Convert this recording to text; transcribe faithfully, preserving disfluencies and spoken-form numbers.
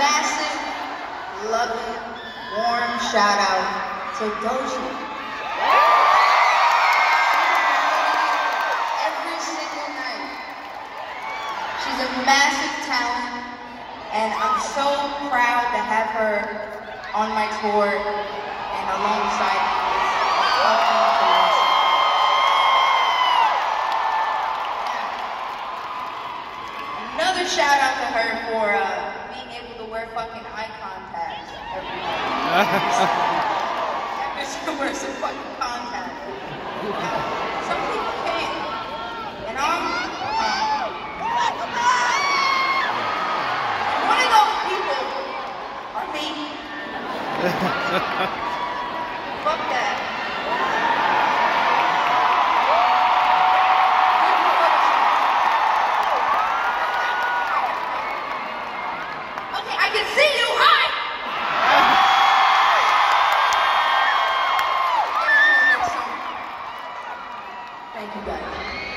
fashion, loving, warm shout out to Doja. Every single night. She's a massive talent, and I'm so proud to have her on my tour and alongside me. Another shout out to her for uh, being able to wear fucking eye contacts every night. Every single wears some fucking contacts. Now, some people can't, and I'm uh, one of those people. Are me. Fuck that. Thank you guys.